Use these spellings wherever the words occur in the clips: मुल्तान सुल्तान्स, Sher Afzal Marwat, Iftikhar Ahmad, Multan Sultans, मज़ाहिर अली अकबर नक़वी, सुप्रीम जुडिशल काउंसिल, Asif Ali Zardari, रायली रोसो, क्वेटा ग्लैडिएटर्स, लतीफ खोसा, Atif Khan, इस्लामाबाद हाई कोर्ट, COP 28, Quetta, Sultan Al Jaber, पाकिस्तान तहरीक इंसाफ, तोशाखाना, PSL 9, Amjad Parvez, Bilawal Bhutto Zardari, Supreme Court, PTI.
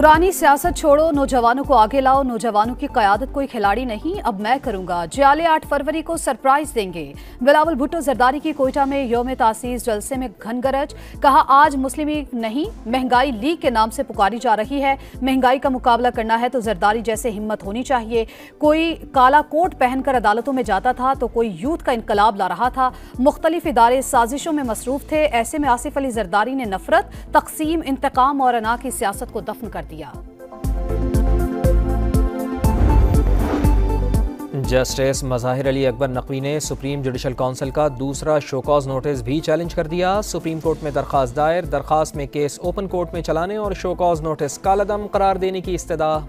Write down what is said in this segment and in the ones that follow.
पुरानी सियासत छोड़ो, नौजवानों को आगे लाओ। नौजवानों की क़यादत कोई खिलाड़ी नहीं, अब मैं करूंगा। जियाले 8 फरवरी को सरप्राइज देंगे। बिलावल भुट्टो जरदारी की कोयटा में योम तासीस जलसे में घन गरज। कहा, आज मुस्लिम लीग नहीं महंगाई लीग के नाम से पुकारी जा रही है। महंगाई का मुकाबला करना है तो जरदारी जैसे हिम्मत होनी चाहिए। कोई काला कोट पहनकर अदालतों में जाता था तो कोई यूथ का इनकलाब ला रहा था। मुख्तलिफ इदारे साजिशों में मसरूफ थे। ऐसे में आसिफ अली जरदारी ने नफरत, तकसीम, इंतकाम और अना की सियासत को दफन कर दिया। जस्टिस मज़ाहिर अली अकबर नक़वी ने सुप्रीम जुडिशल काउंसिल का दूसरा शोकॉज नोटिस भी चैलेंज कर दिया। सुप्रीम कोर्ट में दरख्वास्त दायर, दरख्वास्त में केस ओपन कोर्ट में चलाने और शोकॉज नोटिस कालदम करार देने की इस्तदाह।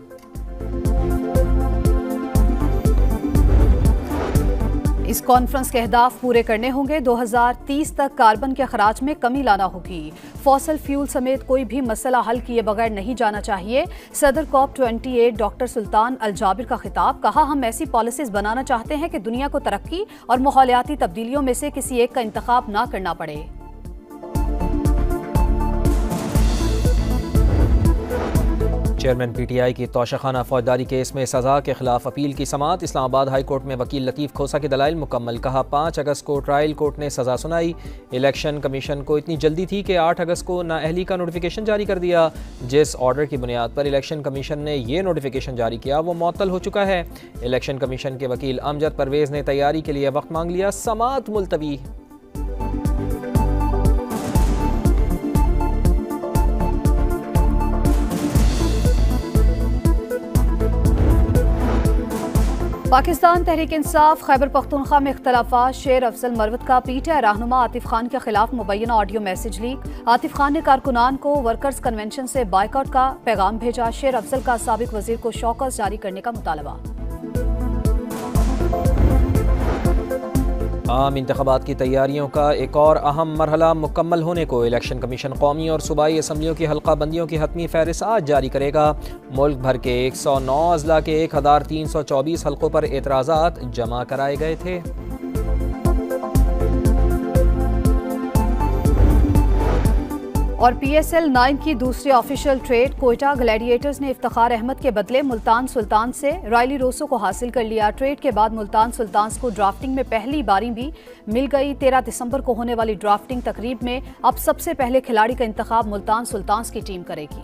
इस कॉन्फ्रेंस के अहदाफ पूरे करने होंगे। 2030 तक कार्बन के अखराज में कमी लाना होगी। फॉसल फ्यूल समेत कोई भी मसला हल किए बगैर नहीं जाना चाहिए। सदर COP 28 doctor Sultan al Jaber का खिताब। कहा, हम ऐसी पॉलिसीज बनाना चाहते हैं कि दुनिया को तरक्की और माहौलियाती तब्दीलियों में से किसी एक का इंतखाब ना करना पड़े। चेयरमैन PTI की तोशाखाना फौजदारी केस में सजा के खिलाफ अपील की समात। इस्लामाबाद हाई कोर्ट में वकील लतीफ खोसा के दलाइल मुकम्मल। कहा, 5 अगस्त को ट्रायल कोर्ट ने सजा सुनाई। इलेक्शन कमीशन को इतनी जल्दी थी कि 8 अगस्त को नाअहली का नोटिफिकेशन जारी कर दिया। जिस ऑर्डर की बुनियाद पर इलेक्शन कमीशन ने यह नोटिफिकेशन जारी किया वो मअतल हो चुका है। इलेक्शन कमीशन के वकील अमजद परवेज ने तैयारी के लिए वक्त मांग लिया। समात मुलतवी। पाकिस्तान तहरीक इंसाफ खैबर पख्तूनख्वा में इख्तलाफात। शेर अफजल मरवत का PTI रहनुमा आतिफ खान के खिलाफ मुबैना audio message leak. Atif Khan ने कारकुनान को वर्कर्स कन्वेंशन से बायकॉट का पैगाम भेजा। शेर अफजल का साबिक वजीर को शौकस जारी करने का मुतालबा। आम इंतखाबात की तैयारियों का एक और अहम मरहला मुकम्मल होने को इलेक्शन कमीशन कौमी और सूबाई असम्बलियों की हल्का बंदियों की हतमी फहरिस्त आज जारी करेगा। मुल्क भर के 109 अजला के 1324 हल्कों पर एतराज़ात जमा कराए गए थे। और PSL 9 की दूसरी ऑफिशियल ट्रेड क्वेटा ग्लैडिएटर्स ने इफ्तिखार अहमद के बदले मुल्तान सुल्तान से रायली रोसो को हासिल कर लिया। ट्रेड के बाद मुल्तान सुल्तान्स को ड्राफ्टिंग में पहली बारी भी मिल गई। 13 दिसंबर को होने वाली ड्राफ्टिंग तकरीब में अब सबसे पहले खिलाड़ी का इंतखाब मुल्तान सुल्तान्स की टीम करेगी।